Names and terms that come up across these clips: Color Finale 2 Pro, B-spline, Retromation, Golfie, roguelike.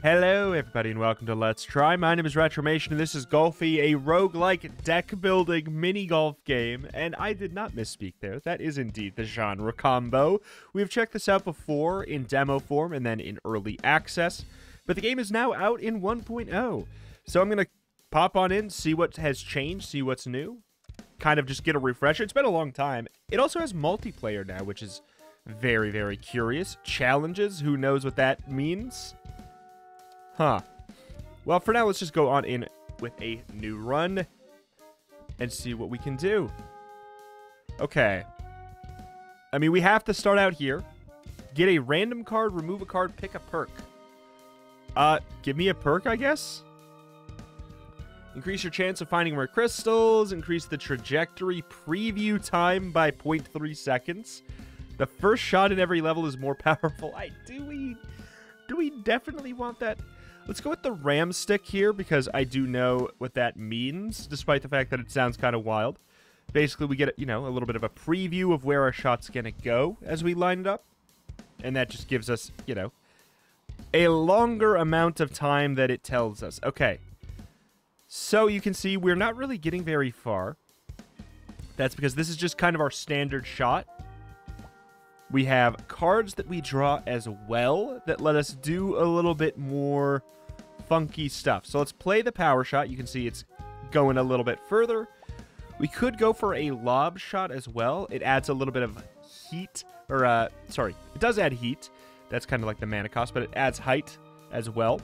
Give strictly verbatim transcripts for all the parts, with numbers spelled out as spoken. Hello everybody and welcome to Let's Try. My name is Retromation and this is Golfie, a roguelike deck building mini golf game. And I did not misspeak there. That is indeed the genre combo. We've checked this out before in demo form and then in early access, but the game is now out in one point oh. So I'm going to pop on in, see what has changed, see what's new, kind of just get a refresher. It's been a long time. It also has multiplayer now, which is very, very curious. Challenges, who knows what that means? Huh. Well, for now, let's just go on in with a new run and see what we can do. Okay. I mean, we have to start out here. Get a random card, remove a card, pick a perk. Uh, give me a perk, I guess? Increase your chance of finding more crystals. Increase the trajectory preview time by zero point three seconds. The first shot in every level is more powerful. I do we, do we definitely want that? Let's go with the ram stick here because I do know what that means, despite the fact that it sounds kind of wild. Basically, we get, you know, a little bit of a preview of where our shot's going to go as we line it up. And that just gives us, you know, a longer amount of time that it tells us. Okay. So you can see we're not really getting very far. That's because this is just kind of our standard shot. We have cards that we draw as well that let us do a little bit more funky stuff. So let's play the power shot. You can see it's going a little bit further. We could go for a lob shot as well. It adds a little bit of heat, or uh, sorry, it does add heat. That's kind of like the mana cost, but it adds height as well.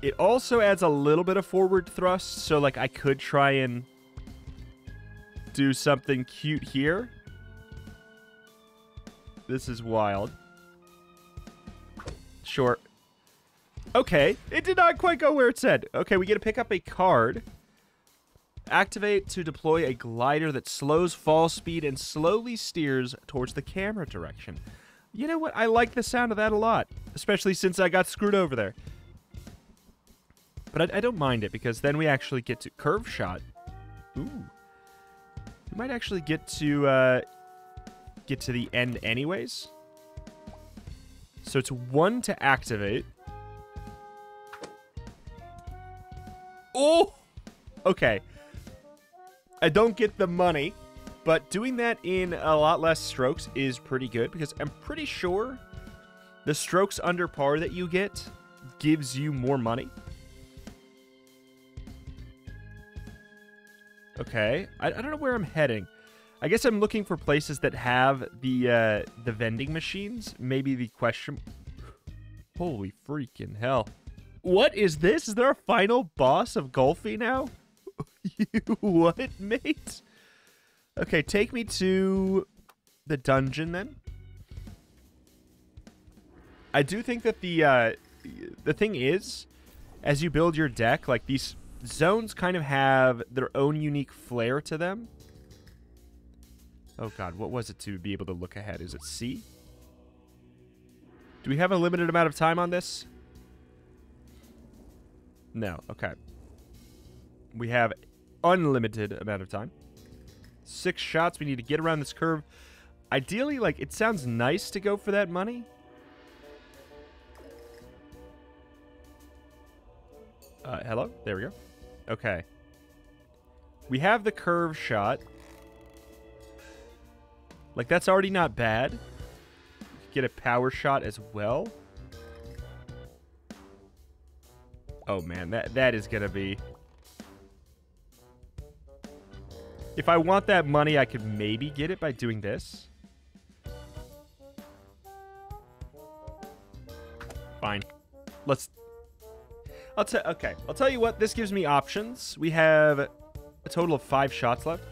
It also adds a little bit of forward thrust. So like I could try and do something cute here. This is wild. Short. Okay. It did not quite go where it said. Okay, we get to pick up a card. Activate to deploy a glider that slows fall speed and slowly steers towards the camera direction. You know what? I like the sound of that a lot, especially since I got screwed over there. But I, I don't mind it because then we actually get to curve shot. Ooh. We might actually get to... Uh, get to the end anyways. So it's one to activate. Oh! Okay. I don't get the money, but doing that in a lot less strokes is pretty good because I'm pretty sure the strokes under par that you get gives you more money. Okay. I, I don't know where I'm heading. I guess I'm looking for places that have the uh, the vending machines. Maybe the question... Holy freaking hell. What is this? Is there a final boss of Golfie now? You what, mate? Okay, take me to the dungeon then. I do think that the, uh, the thing is, as you build your deck, like these zones kind of have their own unique flair to them. Oh god, what was it to be able to look ahead? Is it C? Do we have a limited amount of time on this? No, okay. We have unlimited amount of time. Six shots, we need to get around this curve. Ideally, like, it sounds nice to go for that money. Uh, hello? There we go. Okay. We have the curve shot. Like, that's already not bad. Get a power shot as well. Oh, man. That, that is going to be... If I want that money, I could maybe get it by doing this. Fine. Let's... I'll t- okay, I'll tell you what. This gives me options. We have a total of five shots left.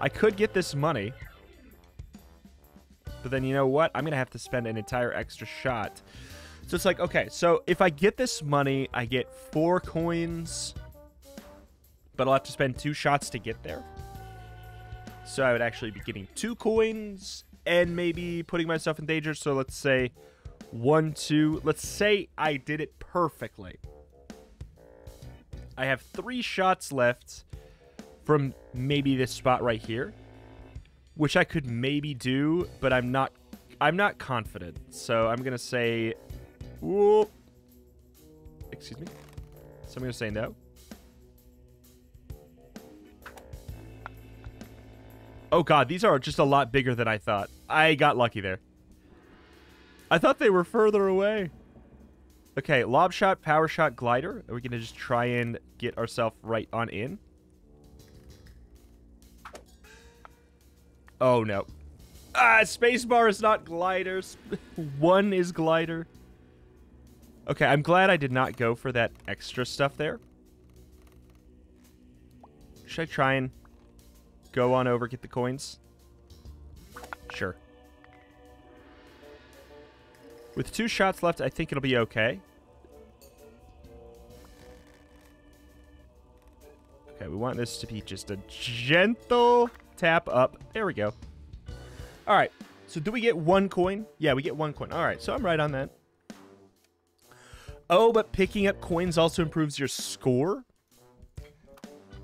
I could get this money. But then you know what? I'm going to have to spend an entire extra shot. So it's like, okay, so if I get this money, I get four coins. But I'll have to spend two shots to get there. So I would actually be getting two coins and maybe putting myself in danger. So let's say one, two. Let's say I did it perfectly. I have three shots left from maybe this spot right here, which I could maybe do, but I'm not I'm not confident. So I'm going to say Whoa. Excuse me. So I'm going to say no. Oh god, these are just a lot bigger than I thought. I got lucky there. I thought they were further away. Okay, lob shot, power shot, glider. Are we going to just try and get ourselves right on in? Oh no. Ah, spacebar is not glider. One is glider. Okay, I'm glad I did not go for that extra stuff there. Should I try and go on over, get the coins? Sure. With two shots left, I think it'll be okay. Okay, we want this to be just a gentle tap up. There we go. All right, so do we get one coin? Yeah, we get one coin. All right, so I'm right on that. Oh, but picking up coins also improves your score?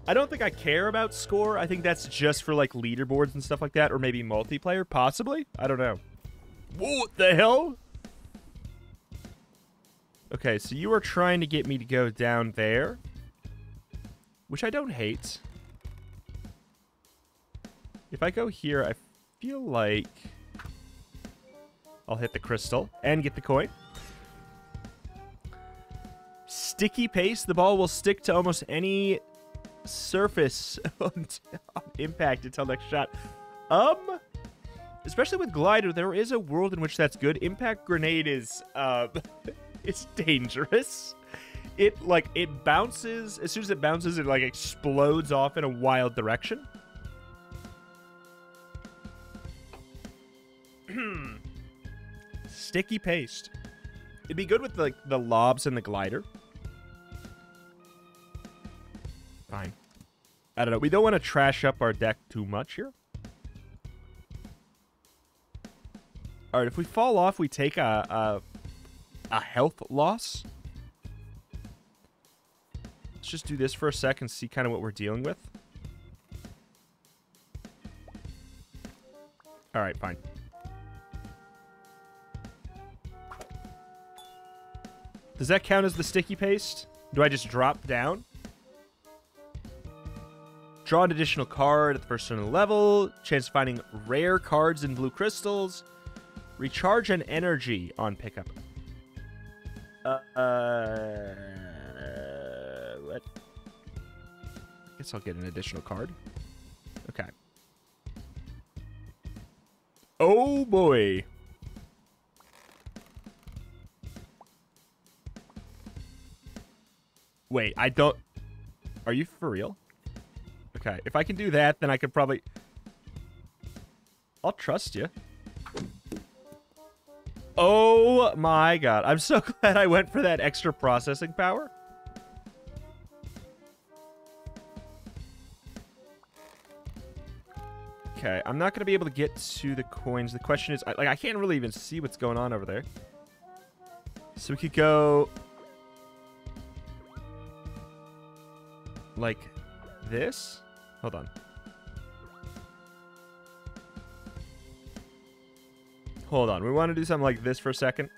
I don't think I care about score. I think that's just for, like, leaderboards and stuff like that, or maybe multiplayer, possibly? I don't know. Whoa, what the hell? Okay, so you are trying to get me to go down there, which I don't hate. If I go here, I feel like I'll hit the crystal and get the coin. Sticky paste. The ball will stick to almost any surface on impact until next shot. Um, especially with glider, there is a world in which that's good. Impact grenade is, uh, it's dangerous. It, like, it bounces. As soon as it bounces, it, like, explodes off in a wild direction. Sticky paste. It'd be good with, like, the lobs and the glider. Fine. I don't know. We don't want to trash up our deck too much here. All right, if we fall off, we take a, a, a health loss. Let's just do this for a sec and see kind of what we're dealing with. All right, fine. Does that count as the sticky paste? Do I just drop down? Draw an additional card at the first turn of the level. Chance of finding rare cards in blue crystals. Recharge an energy on pickup. Uh, uh, uh what? I guess I'll get an additional card. Okay. Oh boy. Wait, I don't... Are you for real? Okay, if I can do that, then I could probably... I'll trust you. Oh my god. I'm so glad I went for that extra processing power. Okay, I'm not going to be able to get to the coins. The question is... Like, I can't really even see what's going on over there. So we could go... like this? Hold on. Hold on. We want to do something like this for a second.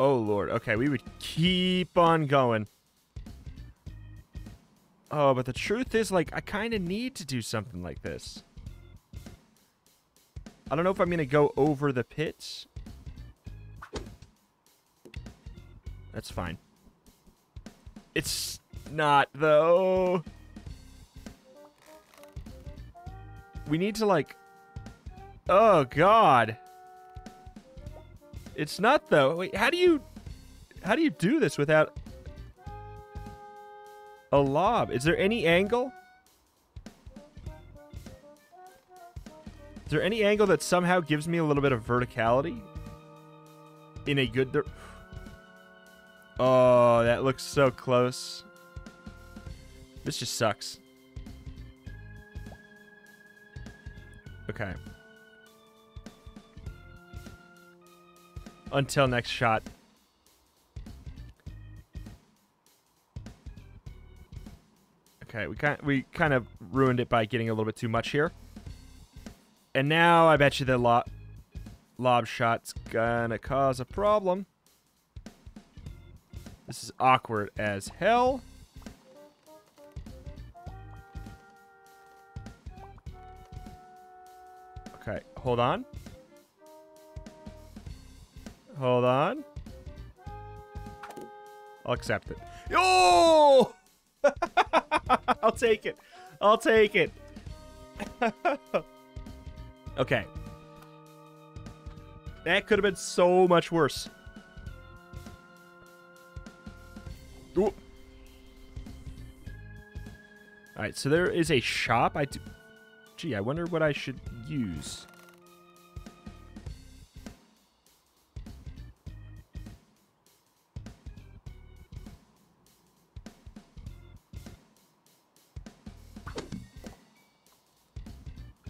Oh, Lord. Okay, we would keep on going. Oh, but the truth is, like, I kind of need to do something like this. I don't know if I'm going to go over the pits. That's fine. It's not, though. We need to, like... Oh, God. It's not, though. Wait, how do you... How do you do this without... a lob? Is there any angle? Is there any angle that somehow gives me a little bit of verticality? In a good... Oh, that looks so close. This just sucks. Okay. Until next shot. Okay, we kind we kind of ruined it by getting a little bit too much here. And now I bet you the lot. lob shot's gonna cause a problem. This is awkward as hell. Okay, hold on. Hold on. I'll accept it. Oh! I'll take it. I'll take it. Okay. That could have been so much worse. Ooh. All right, so there is a shop. I do. Gee, I wonder what I should use.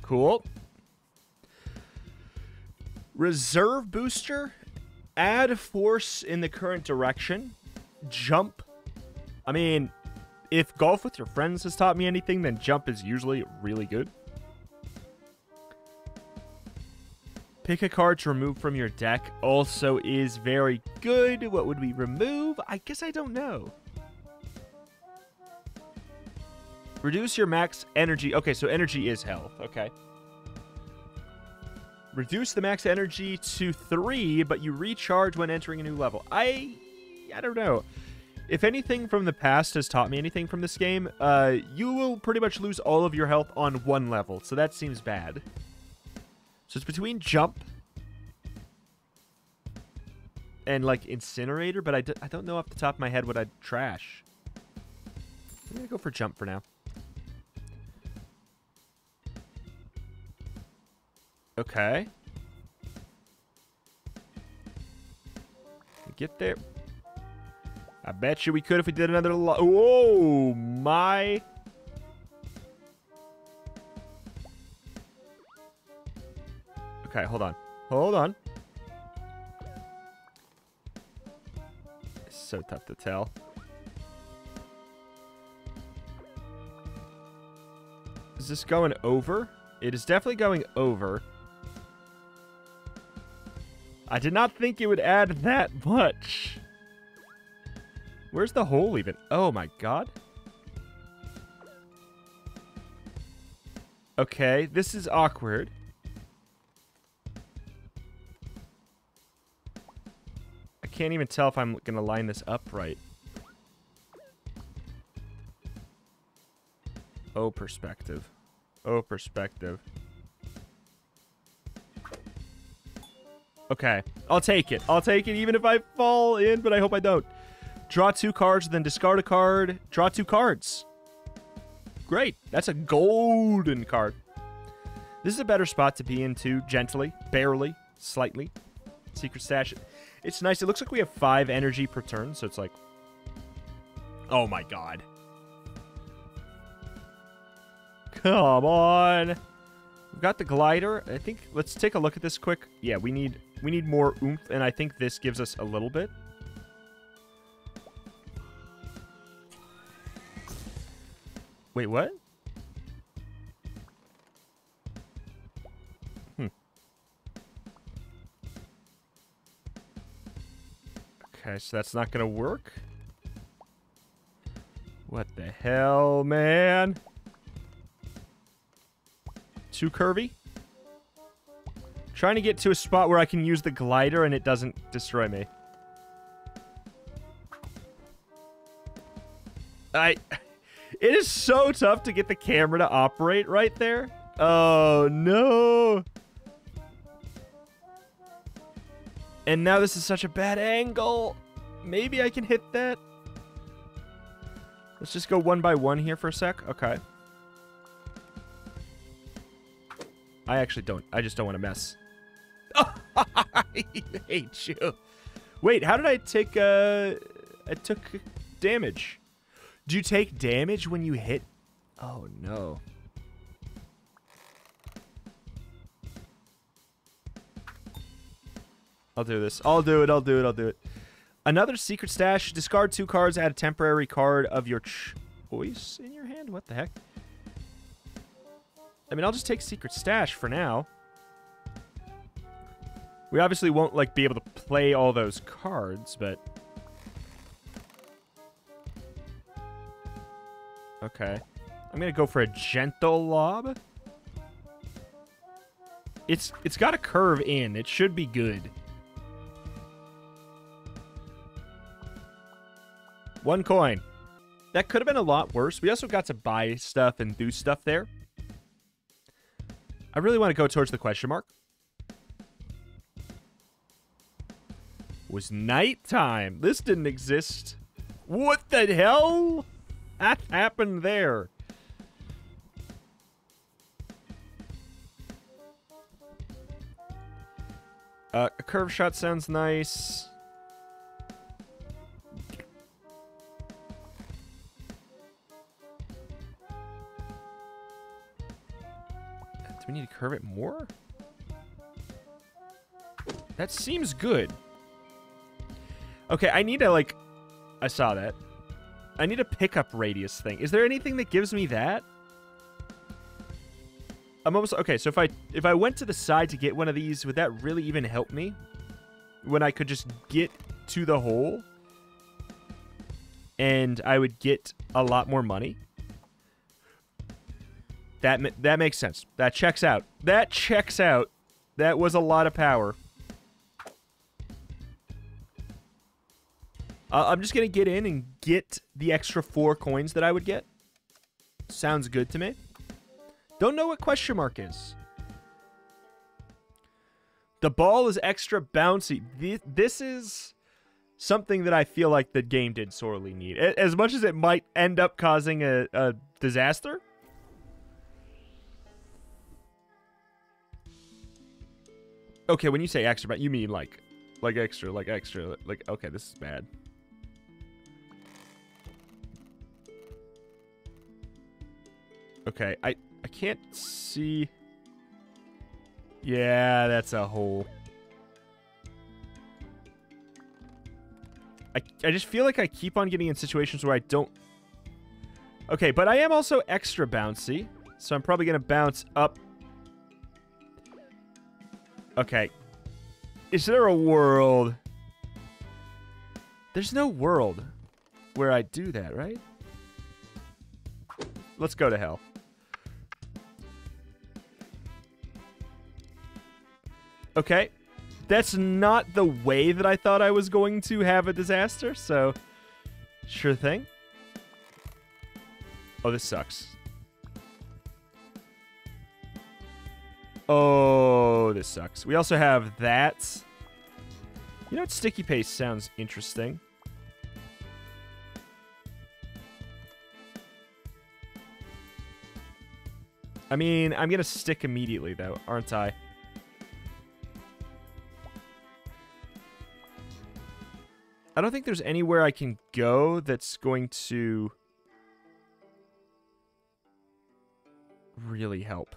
Cool. Reserve booster. Add force in the current direction. Jump. I mean, if golf with your friends has taught me anything, then jump is usually really good. Pick a card to remove from your deck also is very good. What would we remove? I guess I don't know. Reduce your max energy. Okay, so energy is health. Okay. Reduce the max energy to three, but you recharge when entering a new level. I, I don't know. If anything from the past has taught me anything from this game, uh, you will pretty much lose all of your health on one level. So that seems bad. So it's between jump and, like, incinerator, but I, d I don't know off the top of my head what I'd trash. I'm going to go for jump for now. Okay. Get there. I bet you we could if we did another lo- Whoa, my. Okay, hold on. Hold on. It's so tough to tell. Is this going over? It is definitely going over. I did not think it would add that much. Where's the hole even? Oh my god. Okay, this is awkward. I can't even tell if I'm gonna line this up right. Oh, perspective. Oh, perspective. Okay, I'll take it. I'll take it even if I fall in, but I hope I don't. Draw two cards, then discard a card. Draw two cards. Great. That's a golden card. This is a better spot to be into, gently, barely, slightly. Secret stash. It's nice. It looks like we have five energy per turn, so it's like... Oh, my God. Come on. We've got the glider. I think... Let's take a look at this quick. Yeah, we need, we need more oomph, and I think this gives us a little bit. Wait, what? Hmm. Okay, so that's not gonna work. What the hell, man? Too curvy? Trying to get to a spot where I can use the glider and it doesn't destroy me. I... It is so tough to get the camera to operate right there. Oh, no. And now this is such a bad angle. Maybe I can hit that. Let's just go one by one here for a sec. Okay. I actually don't. I just don't want to mess. Oh, I hate you. Wait, how did I take... Uh, I took damage. Do you take damage when you hit? Oh, no. I'll do this. I'll do it. I'll do it. I'll do it. Another secret stash. Discard two cards. Add a temporary card of your choice in your hand. What the heck? I mean, I'll just take secret stash for now. We obviously won't, like, be able to play all those cards, but... Okay. I'm gonna go for a gentle lob. It's it's got a curve in. It should be good. One coin. That could have been a lot worse. We also got to buy stuff and do stuff there. I really want to go towards the question mark. It was nighttime. This didn't exist. What the hell? That happened there. Uh, a curve shot sounds nice. Do we need to curve it more? That seems good. Okay, I need to, like... I saw that. I need a pickup radius thing. Is there anything that gives me that? I'm almost... Okay, so if I if I went to the side to get one of these, would that really even help me? When I could just get to the hole? And I would get a lot more money? That, that makes sense. That checks out. That checks out. That was a lot of power. Uh, I'm just going to get in and get the extra four coins that I would get. Sounds good to me. Don't know what question mark is. The ball is extra bouncy. This is something that I feel like the game did sorely need. As much as it might end up causing a, a disaster. Okay, when you say extra, you mean like, like extra, like extra, like, okay, this is bad. Okay, I, I can't see. Yeah, that's a hole. I, I just feel like I keep on getting in situations where I don't... Okay, but I am also extra bouncy, so I'm probably going to bounce up. Okay. Is there a world? There's no world where I do that, right? Let's go to hell. Okay. That's not the way that I thought I was going to have a disaster, so... Sure thing. Oh, this sucks. Oh, this sucks. We also have that. You know what? Sticky paste sounds interesting. I mean, I'm going to stick immediately, though, aren't I? I don't think there's anywhere I can go that's going to really help.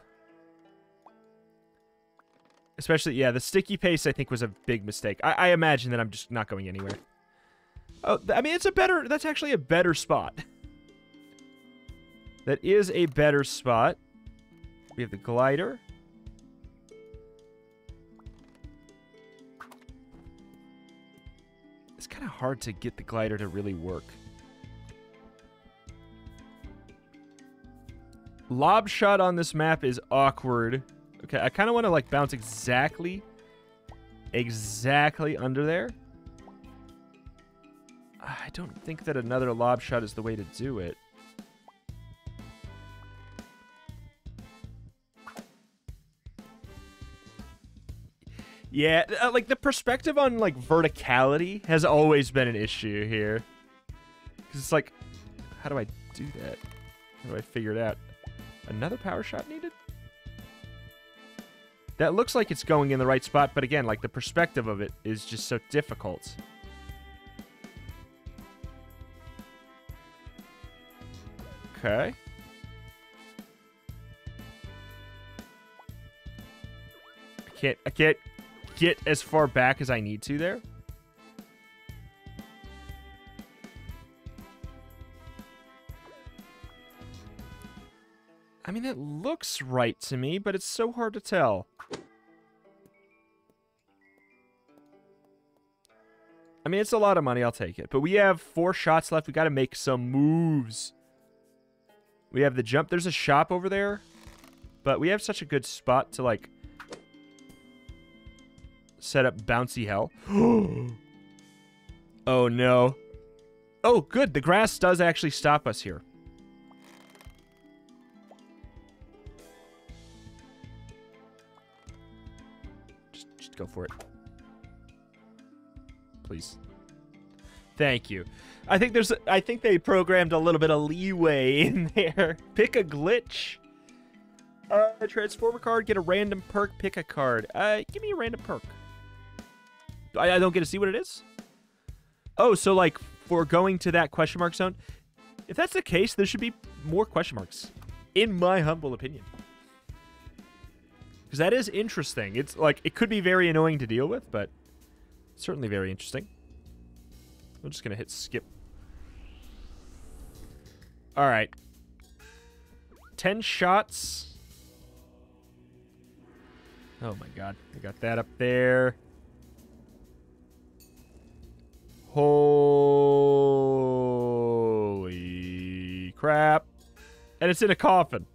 Especially, yeah, the sticky paste, I think, was a big mistake. I, I imagine that I'm just not going anywhere. Oh, I mean, it's a better... That's actually a better spot. That is a better spot. We have the glider. It's kind of hard to get the glider to really work. Lob shot on this map is awkward. Okay, I kind of want to, like, bounce exactly, exactly under there. I don't think that another lob shot is the way to do it. Yeah, like, the perspective on, like, verticality has always been an issue here. Because it's like, how do I do that? How do I figure it out? Another power shot needed? That looks like it's going in the right spot, but again, like, the perspective of it is just so difficult. Okay. I can't, I can't get as far back as I need to there. I mean, that looks right to me, but it's so hard to tell. I mean, it's a lot of money. I'll take it. But we have four shots left. We got to make some moves. We have the jump. There's a shop over there. But we have such a good spot to, like, set up bouncy hell. Oh, no. Oh, good. The grass does actually stop us here. Just, just go for it. Please. Thank you. I think there's... I think they programmed a little bit of leeway in there. Pick a glitch. Uh, transform a card, get a random perk, pick a card. Uh, give me a random perk. I, I don't get to see what it is? Oh, so, like, for going to that question mark zone? If that's the case, there should be more question marks, in my humble opinion. Because that is interesting. It's, like, it could be very annoying to deal with, but certainly very interesting. I'm just going to hit skip. All right. Ten shots... Oh my god, we got that up there. Holy crap. And it's in a coffin.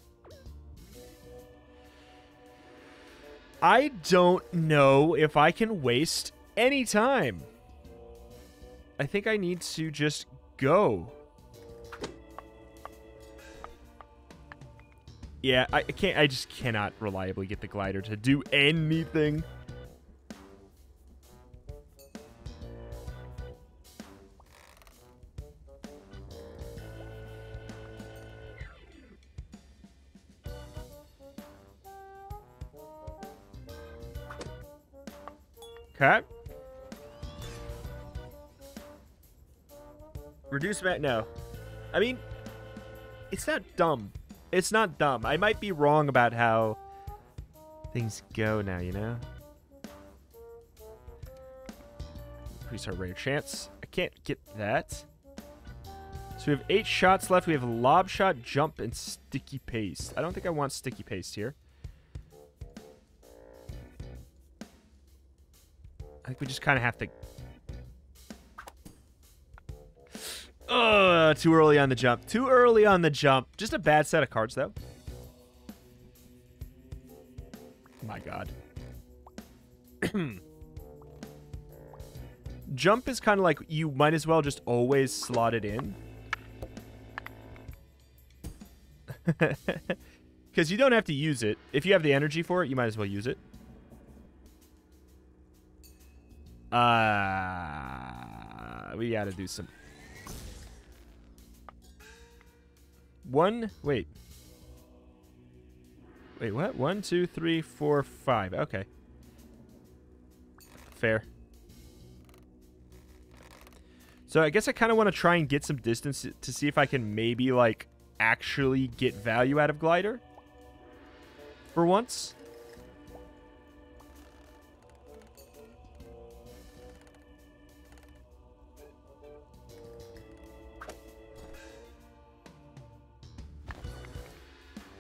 I don't know if I can waste any time. I think I need to just go. Yeah, I can't. I just cannot reliably get the glider to do anything. Okay. Reduce mat. No. I mean, it's not dumb. It's not dumb. I might be wrong about how things go now, you know? Increase our rare chance. I can't get that. So we have eight shots left. We have lob shot, jump, and sticky paste. I don't think I want sticky paste here. I think we just kind of have to... Ugh, too early on the jump. Too early on the jump. Just a bad set of cards, though. My god. Jump is kind of like you might as well just always slot it in. Because you don't have to use it. If you have the energy for it, you might as well use it. Uh, we gotta do some... One, wait. Wait, what? One, two, three, four, five. Okay. Fair. So I guess I kind of want to try and get some distance to see if I can maybe, like, actually get value out of glider. For once.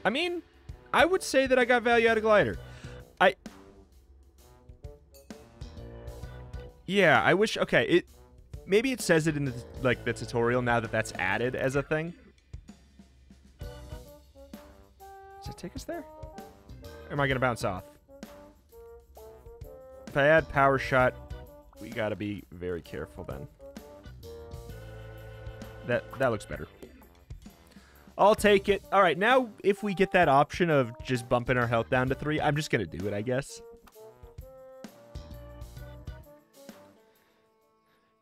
I mean, I would say that I got value out of glider. I... Yeah, I wish... Okay, it... Maybe it says it in, the, like, the tutorial now that that's added as a thing. Does it take us there? Or am I going to bounce off? If I add power shot, we got to be very careful then. That, that looks better. I'll take it. All right, now if we get that option of just bumping our health down to three, I'm just going to do it, I guess.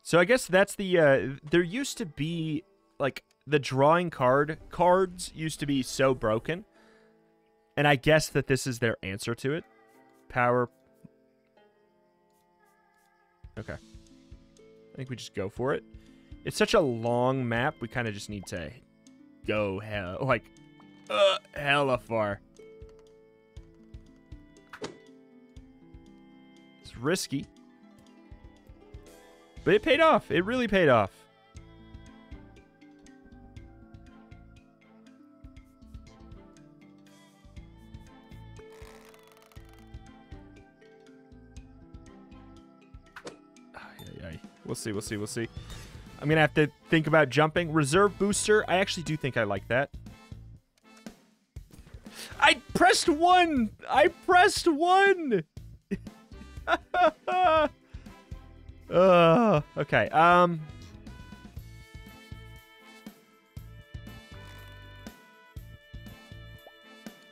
So I guess that's the... Uh, there used to be, like, the drawing card. Cards used to be so broken. And I guess that this is their answer to it. Power. Okay. I think we just go for it. It's such a long map, we kind of just need to... Go hell, like, uh, hella far. It's risky. But it paid off. It really paid off. Ay, ay, ay. We'll see, we'll see, we'll see. I'm going to have to think about jumping. Reserve booster. I actually do think I like that. I pressed one. I pressed one. uh, okay. Um.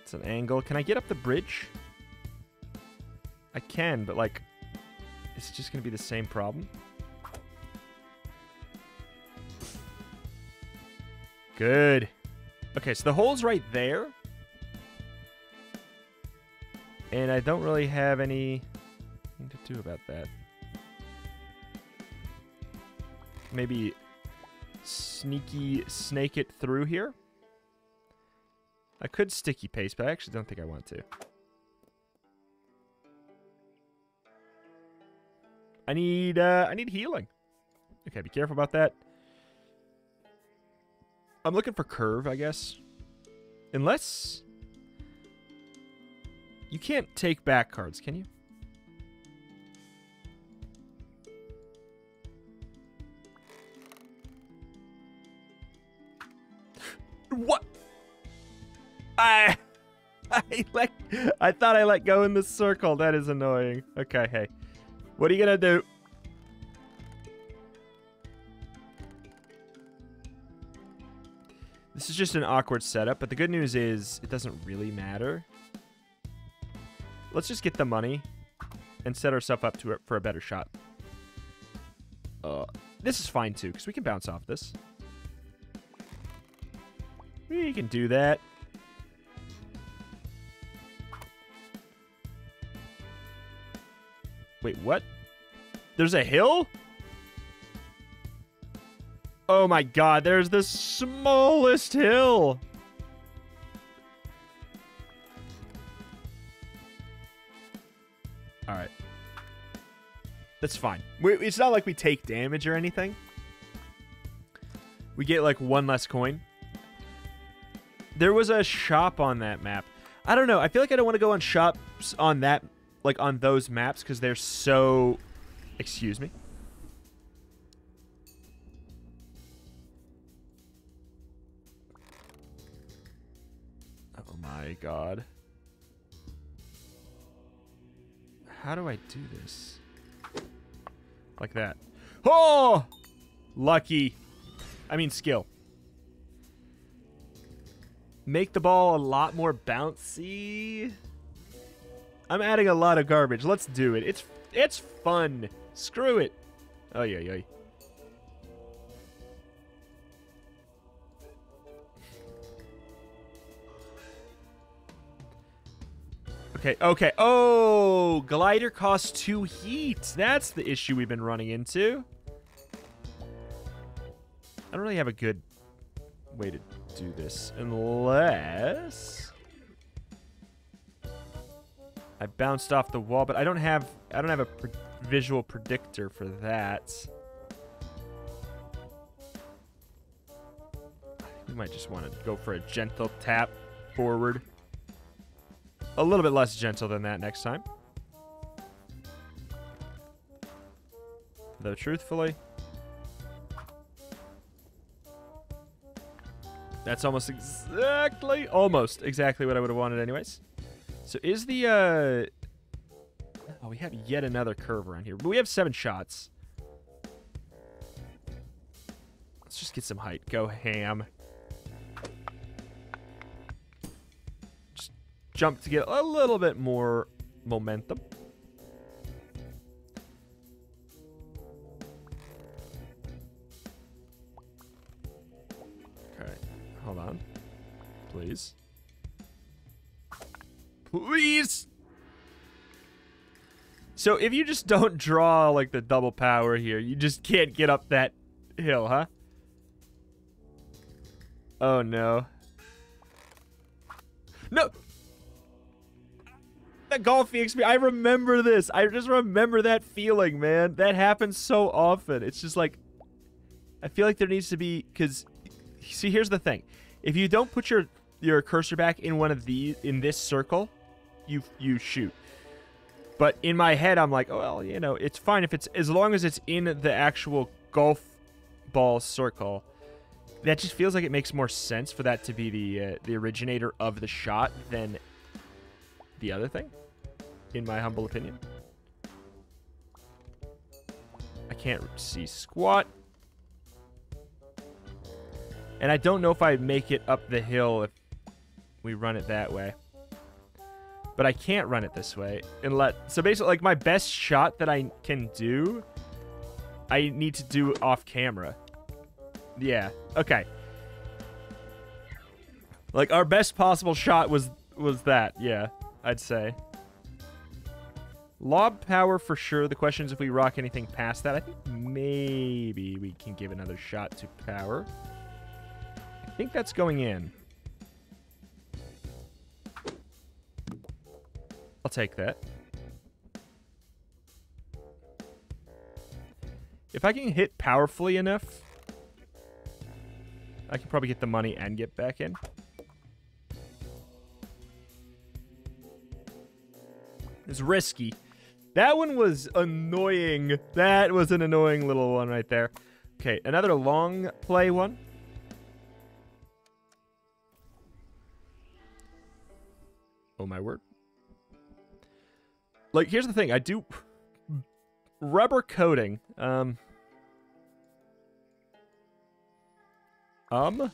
It's an angle. Can I get up the bridge? I can, but like, it's just going to be the same problem. Good. Okay, so the hole's right there. And I don't really have anything to do about that. Maybe sneaky snake it through here. I could sticky paste, but I actually don't think I want to. I need uh, I need healing. Okay, be careful about that. I'm looking for curve, I guess. Unless... You can't take back cards, can you? What? I... I let... I thought I let go in the circle. That is annoying. Okay, hey. What are you gonna do? This is just an awkward setup, but the good news is it doesn't really matter. Let's just get the money and set ourselves up to it for a better shot. Uh, this is fine, too, because we can bounce off this. We can do that. Wait, what? There's a hill? Oh my god, there's the smallest hill! Alright. That's fine. We, it's not like we take damage or anything. We get like one less coin. There was a shop on that map. I don't know, I feel like I don't want to go on shops on that, like on those maps, because they're so... Excuse me. My god. How do I do this? Like that. Oh! Lucky. I mean skill. Make the ball a lot more bouncy. I'm adding a lot of garbage. Let's do it. It's it's fun. Screw it. Oh yeah, yeah. Okay, okay. Oh, glider costs two heat. That's the issue we've been running into. I don't really have a good way to do this unless I bounced off the wall, but I don't have I don't have a pre- visual predictor for that. I think we might just want to go for a gentle tap forward. A little bit less gentle than that next time. Though, truthfully, that's almost exactly, almost exactly what I would have wanted anyways. So is the, uh, oh, we have yet another curve around here. But we have seven shots. Let's just get some height. Go ham. Jump to get a little bit more momentum. Okay, hold on. Please. Please! So if you just don't draw like the double power here, you just can't get up that hill, huh? Oh no. No! The Golfie experience. I remember this. I just remember that feeling, man. That happens so often. It's just like, I feel like there needs to be, because, see, here's the thing. If you don't put your your cursor back in one of these, in this circle, you you shoot. But in my head, I'm like, oh, well, you know, it's fine if it's, as long as it's in the actual golf ball circle. That just feels like it makes more sense for that to be the uh, the originator of the shot than the other thing, in my humble opinion. I can't see squat. And I don't know if I make it up the hill if we run it that way. But I can't run it this way and let, so basically like my best shot that I can do, I need to do off camera. Yeah. Okay. Like our best possible shot was, was that. Yeah, I'd say. Lob power for sure. The question is if we rock anything past that. I think maybe we can give another shot to power. I think that's going in. I'll take that. If I can hit powerfully enough, I can probably get the money and get back in. It's risky. That one was annoying. That was an annoying little one right there. Okay, another long play one. Oh my word. Like, here's the thing. I do rubber coating. Um. Um.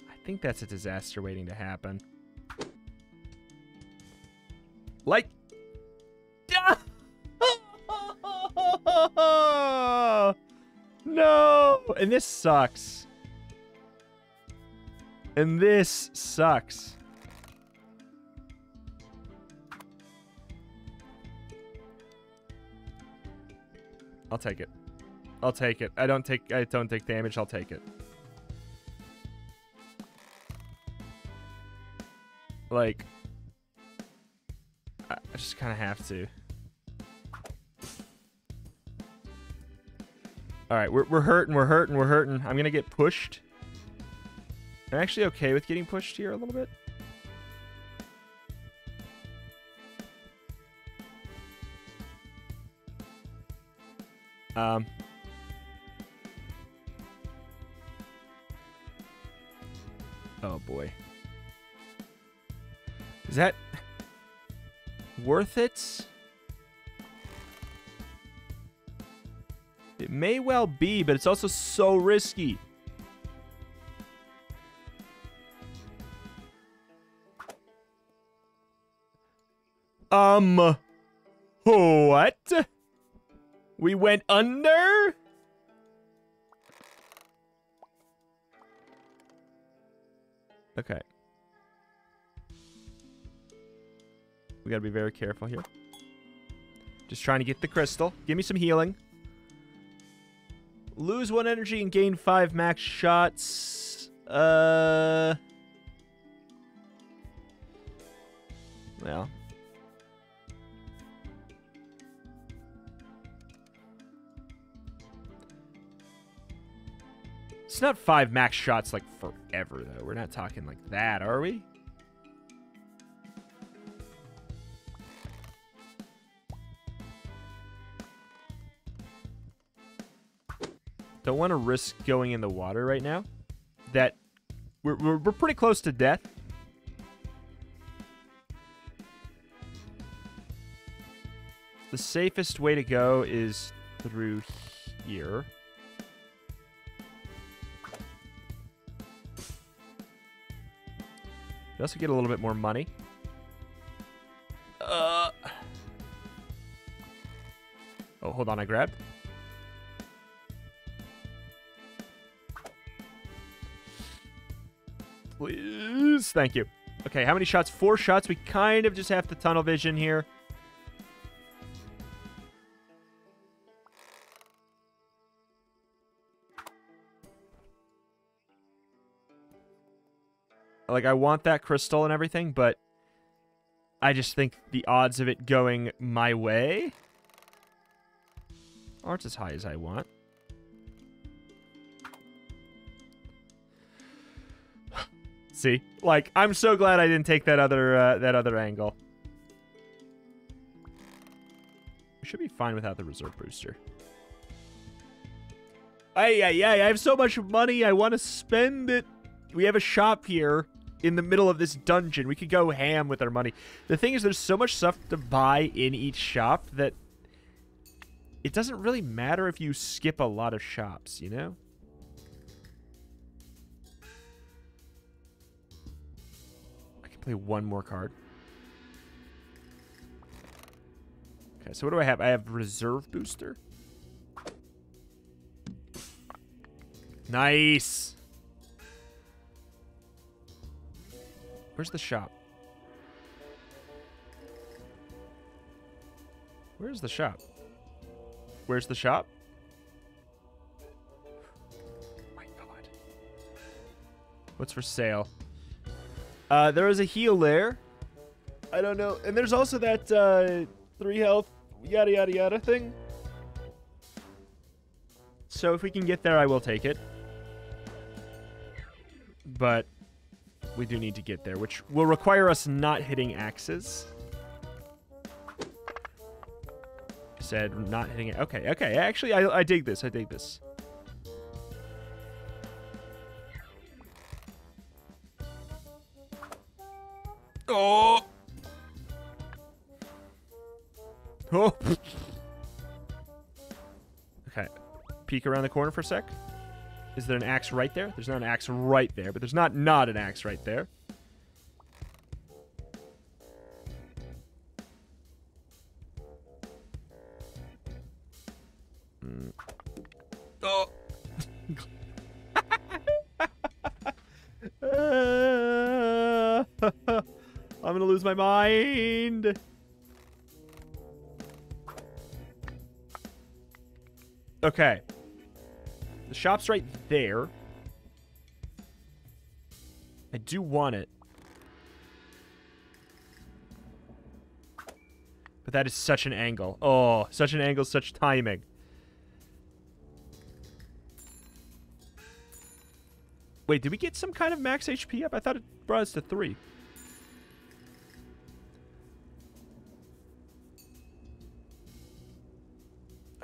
I think that's a disaster waiting to happen. Like. No! And this sucks. And this sucks. I'll take it. I'll take it. I don't take I don't take damage. I'll take it. Like I just kind of have to. All right, we're we're hurting, we're hurting, we're hurting. I'm going to get pushed. I'm actually okay with getting pushed here a little bit. Um Oh boy. Is that worth it? It may well be, but it's also so risky. Um what? We went under? Okay. We gotta be very careful here. Just trying to get the crystal. Give me some healing. Lose one energy and gain five max shots. Uh. Well. It's not five max shots, like, forever, though. We're not talking like that, are we? Don't want to risk going in the water right now. That... We're, we're, we're pretty close to death. The safest way to go is through here. You also get a little bit more money. Uh. Oh, hold on, I grabbed. Please, thank you. Okay, how many shots? Four shots. We kind of just have to tunnel vision here. Like, I want that crystal and everything, but I just think the odds of it going my way aren't as high as I want. see. Like, I'm so glad I didn't take that other uh, that other angle. We should be fine without the reserve booster. Ay, ay, ay, I have so much money, I want to spend it. We have a shop here in the middle of this dungeon. We could go ham with our money. The thing is, there's so much stuff to buy in each shop that it doesn't really matter if you skip a lot of shops, you know? I can play one more card. Okay, so what do I have? I have reserve booster. Nice. Where's the shop? Where's the shop? Where's the shop? Oh my god. What's for sale? Uh, there is a heal there. I don't know. And there's also that uh, three health yada yada yada thing. So if we can get there, I will take it. But we do need to get there, which will require us not hitting axes. I said not hitting it. Okay, okay. Actually, I, I dig this. I dig this. Oh! Oh! Okay. Peek around the corner for a sec. Is there an axe right there? There's not an axe right there, but there's not not an axe right there. Mm. Oh. uh, I'm gonna lose my mind. Okay. The shop's right there. I do want it. But that is such an angle. Oh, such an angle, such timing. Wait, did we get some kind of max H P up? I thought it brought us to three.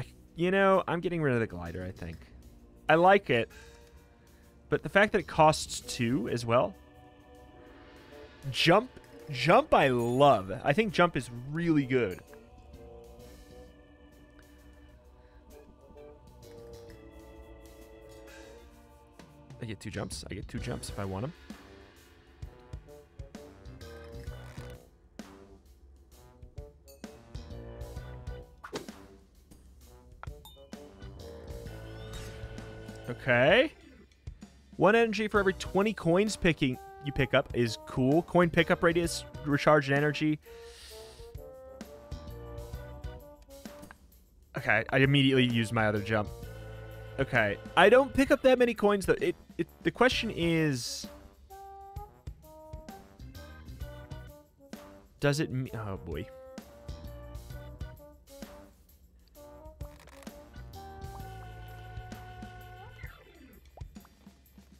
I, you know, I'm getting rid of the glider, I think. I like it, but the fact that it costs two as well. Jump, jump I love. I think jump is really good. I get two jumps. I get two jumps if I want them. Okay. One energy for every twenty coins picking you pick up is cool. Coin pickup radius, recharge and energy. Okay, I immediately used my other jump. Okay. I don't pick up that many coins though. It, it the question is, does it mean, oh boy.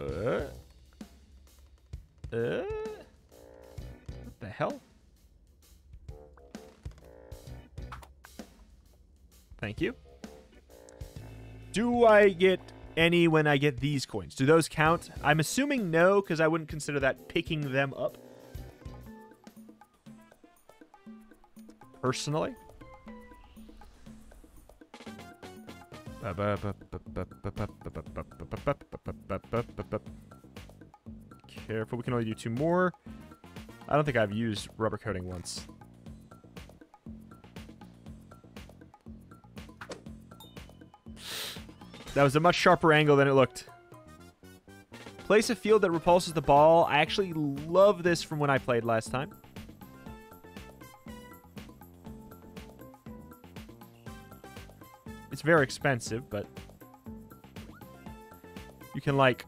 Uh, uh, what the hell? Thank you. Do I get any when I get these coins? Do those count? I'm assuming no, because I wouldn't consider that picking them up. Personally. Careful, we can only do two more. I don't think I've used rubber coating once. That was a much sharper angle than it looked. Place a field that repulses the ball. I actually love this from when I played last time. It's very expensive, but you can, like,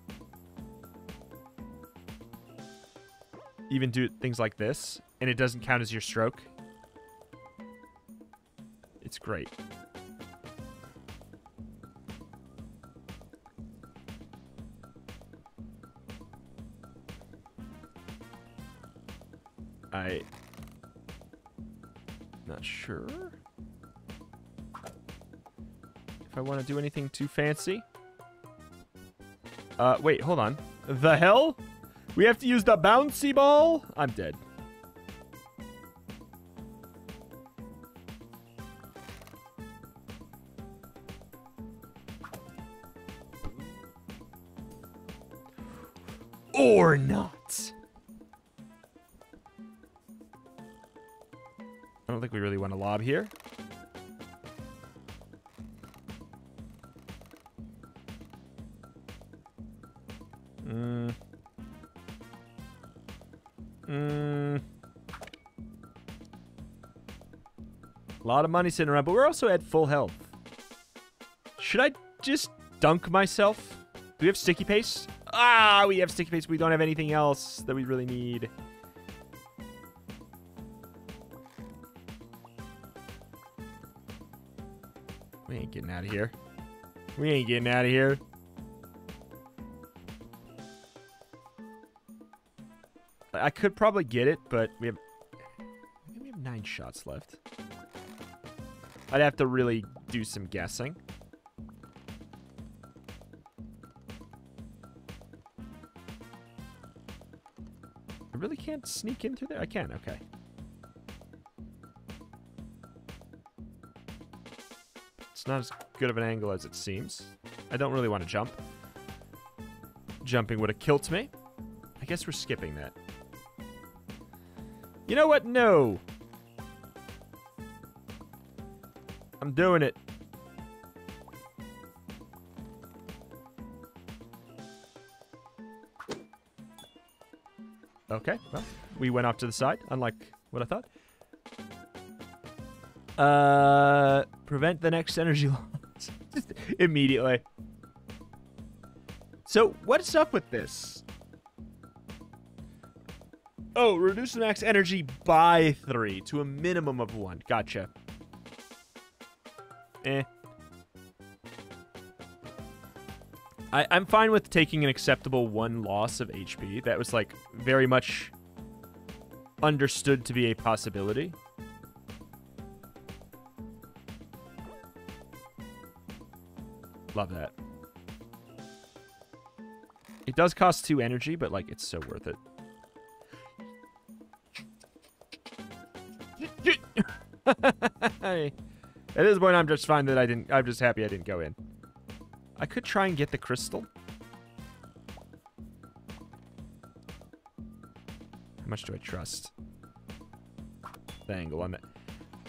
even do things like this, and it doesn't count as your stroke. It's great. I... Not sure if I want to do anything too fancy. Uh, wait, hold on. The hell? We have to use the bouncy ball? I'm dead. Or not. I don't think we really want to lob here. Mm. Mm. A lot of money sitting around, but we're also at full health. Should I just dunk myself? Do we have sticky paste? Ah, we have sticky paste. We don't have anything else that we really need. We ain't getting out of here. We ain't getting out of here. I could probably get it, but we have... We have nine shots left. I'd have to really do some guessing. I really can't sneak in through there? I can, okay. It's not as good of an angle as it seems. I don't really want to jump. Jumping would have killed me. I guess we're skipping that. You know what? No. I'm doing it. Okay, well, we went off to the side, unlike what I thought. Uh, prevent the next energy loss. Immediately. So, what's up with this? Oh, reduce the max energy by three to a minimum of one. Gotcha. Eh. I, I'm fine with taking an acceptable one loss of H P. That was, like, very much understood to be a possibility. Love that. It does cost two energy, but, like, it's so worth it. At this point, I'm just fine that I didn't... I'm just happy I didn't go in. I could try and get the crystal. How much do I trust the angle on that?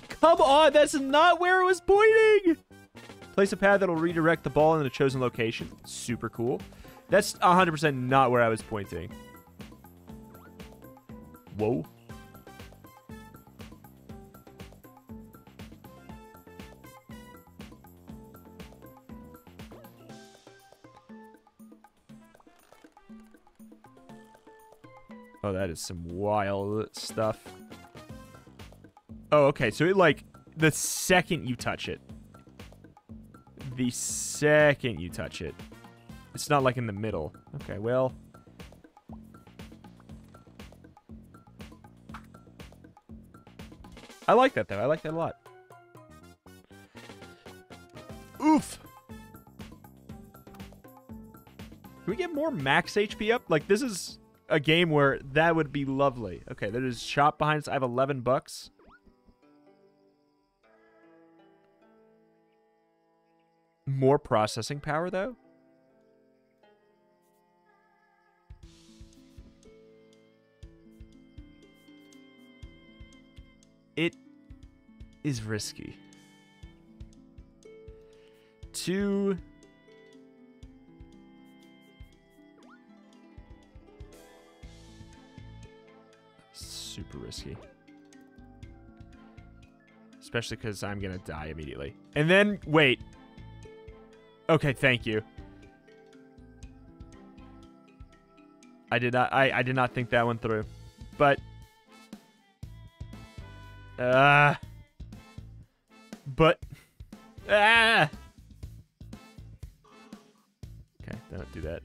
Come on, that's not where it was pointing! Place a pad that'll redirect the ball in the chosen location. Super cool. That's one hundred percent not where I was pointing. Whoa. Oh, that is some wild stuff. Oh, okay. So, it, like, the second you touch it. The second you touch it. It's not, like, in the middle. Okay, well. I like that, though. I like that a lot. Oof! Can we get more max H P up? Like, this is... a game where that would be lovely. Okay, there is shop behind us. I have eleven bucks. More processing power, though. It is risky. Two... super risky. Especially because I'm going to die immediately. And then, wait. Okay, thank you. I did not, I, I did not think that one through. But. Uh. But. Ah. Okay, don't do that.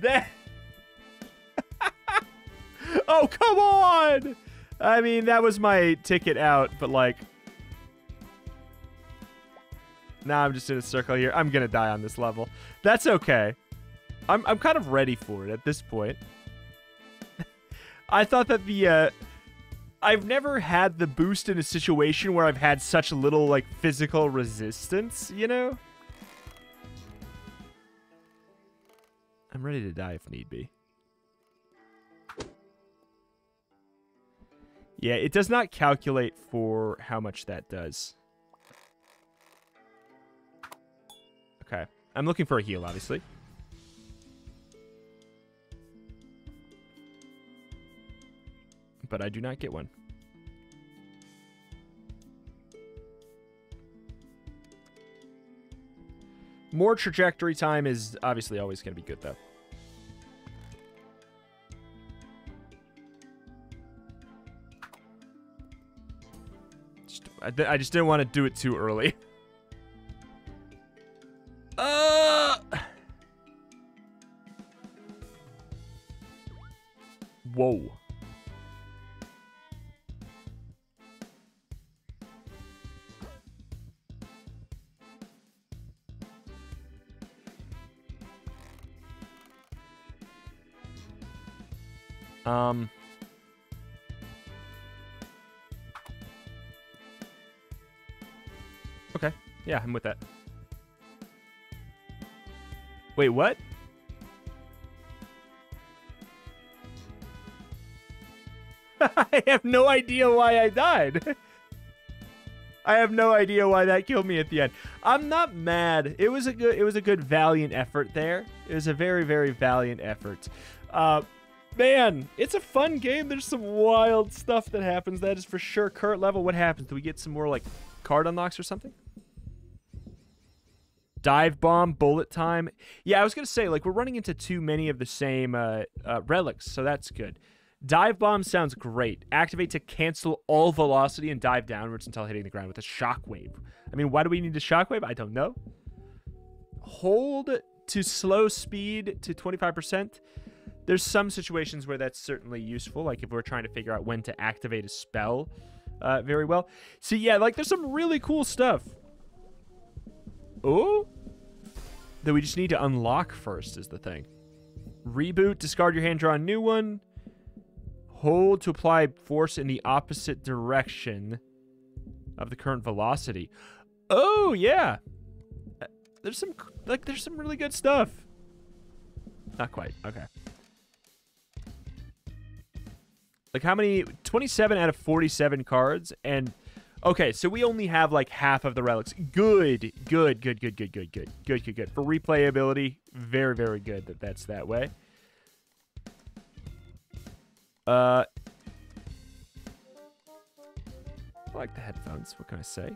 That... oh, come on! I mean, that was my ticket out, but like... Nah, I'm just in a circle here. I'm gonna die on this level. That's okay. I'm, I'm kind of ready for it at this point. I thought that the... Uh, I've never had the boost in a situation where I've had such little, like, physical resistance, you know? I'm ready to die if need be. Yeah, it does not calculate for how much that does. Okay. I'm looking for a heal, obviously. But I do not get one. More trajectory time is obviously always going to be good, though. Just, I, I just didn't want to do it too early. Uh! Whoa. Um, okay. Yeah, I'm with that. Wait, what? I have no idea why I died. I have no idea why that killed me at the end. I'm not mad. It was a good, it was a good valiant effort there. It was a very, very valiant effort. Uh, Man, it's a fun game. There's some wild stuff that happens. That is for sure. Current level, what happens? Do we get some more, like, card unlocks or something? Dive bomb, bullet time. Yeah, I was going to say, like, we're running into too many of the same uh, uh, relics, so that's good. Dive bomb sounds great. Activate to cancel all velocity and dive downwards until hitting the ground with a shockwave. I mean, why do we need a shockwave? I don't know. Hold to slow speed to twenty-five percent. There's some situations where that's certainly useful, like if we're trying to figure out when to activate a spell uh, very well. So, yeah, like, there's some really cool stuff. Oh? That we just need to unlock first is the thing. Reboot, discard your hand, draw a new one. Hold to apply force in the opposite direction of the current velocity. Oh, yeah. There's some, like, there's some really good stuff. Not quite. Okay. Like, how many? twenty-seven out of forty-seven cards. And, okay, so we only have, like, half of the relics. Good. Good, good, good, good, good, good. Good, good, good. For replayability, very, very good that that's that way. Uh, I like the headphones. What can I say?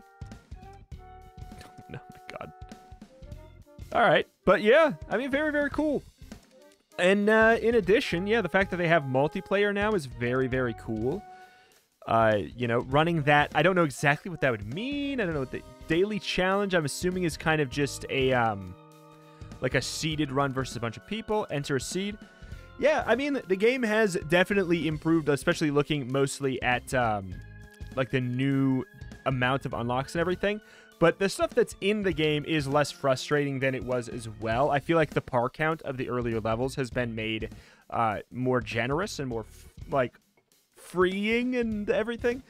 No, my God. All right. But, yeah. I mean, very, very cool. And uh, in addition, yeah, the fact that they have multiplayer now is very, very cool. Uh, you know, running that, I don't know exactly what that would mean. I don't know what the daily challenge, I'm assuming, is kind of just a, um, like a seeded run versus a bunch of people. Enter a seed. Yeah, I mean, the game has definitely improved, especially looking mostly at, um, like, the new amount of unlocks and everything. But the stuff that's in the game is less frustrating than it was as well. I feel like the par count of the earlier levels has been made uh, more generous and more, f like, freeing and everything.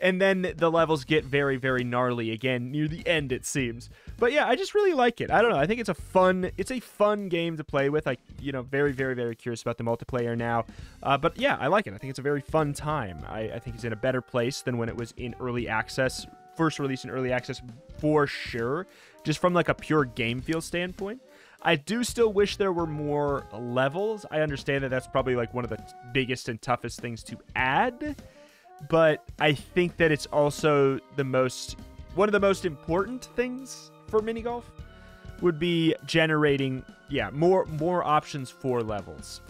And then the levels get very, very gnarly again near the end, it seems. But, yeah, I just really like it. I don't know. I think it's a fun, it's a fun game to play with. I, you know, very, very, very curious about the multiplayer now. Uh, but, yeah, I like it. I think it's a very fun time. I, I think it's in a better place than when it was in early access. First release in early access, for sure, just from like a pure game feel standpoint. I do still wish there were more levels. I understand that that's probably like one of the biggest and toughest things to add, but I think that it's also the most, one of the most important things for mini golf would be generating, yeah, more more options for levels.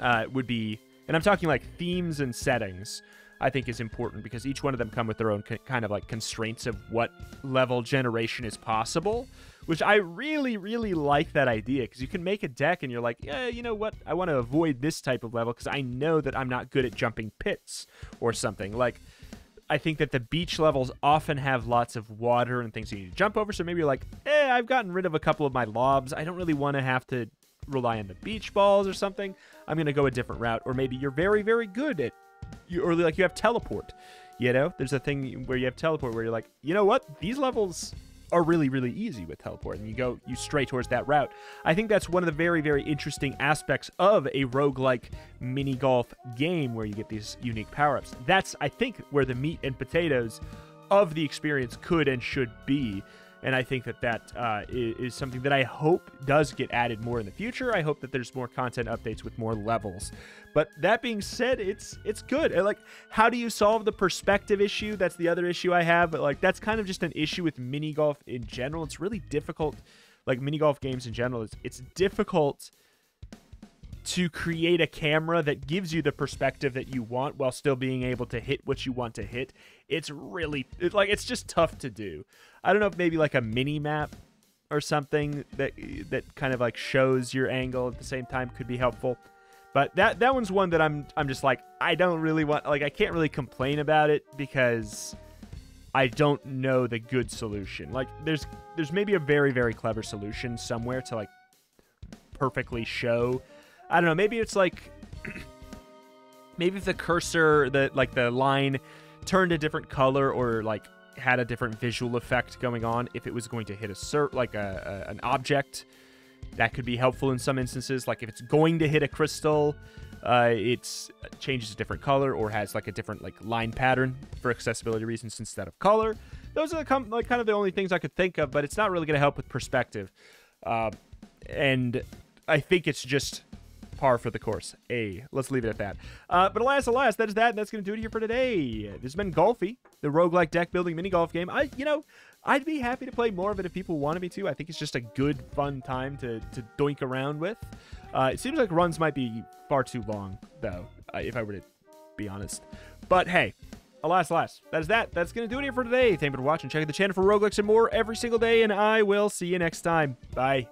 Uh, would be, and I'm talking like themes and settings. I think is important, because each one of them come with their own kind of like constraints of what level generation is possible, which I really, really like that idea, because you can make a deck and you're like, yeah, you know what? I want to avoid this type of level because I know that I'm not good at jumping pits or something. Like, I think that the beach levels often have lots of water and things you need to jump over. So maybe you're like, eh, I've gotten rid of a couple of my lobs. I don't really want to have to rely on the beach balls or something. I'm going to go a different route. Or maybe you're very, very good at, you, or like you have teleport, you know? There's a thing where you have teleport where you're like, you know what? These levels are really, really easy with teleport, and you go, you stray towards that route. I think that's one of the very, very interesting aspects of a roguelike mini golf game where you get these unique power-ups. That's, I think, where the meat and potatoes of the experience could and should be, and I think that that uh, is, is something that I hope does get added more in the future. I hope that there's more content updates with more levels. But that being said, it's it's good. And like, how do you solve the perspective issue? That's the other issue I have. But like, that's kind of just an issue with mini golf in general. It's really difficult. Like mini golf games in general, it's it's difficult to create a camera that gives you the perspective that you want while still being able to hit what you want to hit. It's really, it's like, it's just tough to do. I don't know if maybe like a mini map or something that that kind of like shows your angle at the same time could be helpful. But that that one's one that I'm I'm just like, I don't really want, like, I can't really complain about it because I don't know the good solution. Like there's there's maybe a very, very clever solution somewhere to like perfectly show, I don't know, maybe it's like, maybe if the cursor, the like the line turned a different color or like had a different visual effect going on, if it was going to hit a cert, like a, a an object, that could be helpful in some instances. Like if it's going to hit a crystal, uh, it's it changes a different color or has like a different like line pattern for accessibility reasons instead of color. Those are the com like kind of the only things I could think of, but it's not really going to help with perspective. Uh, and I think it's just par for the course. Hey, let's leave it at that. Uh, but alas, alas, that is that, and that's going to do it here for today. This has been Golfie, the roguelike deck building mini golf game. I, you know, I'd be happy to play more of it if people wanted me to. I think it's just a good, fun time to, to doink around with. Uh, it seems like runs might be far too long, though, uh, if I were to be honest. But hey, alas, alas, that is that. That's going to do it here for today. Thank you for watching. Check out the channel for roguelikes and more every single day, and I will see you next time. Bye.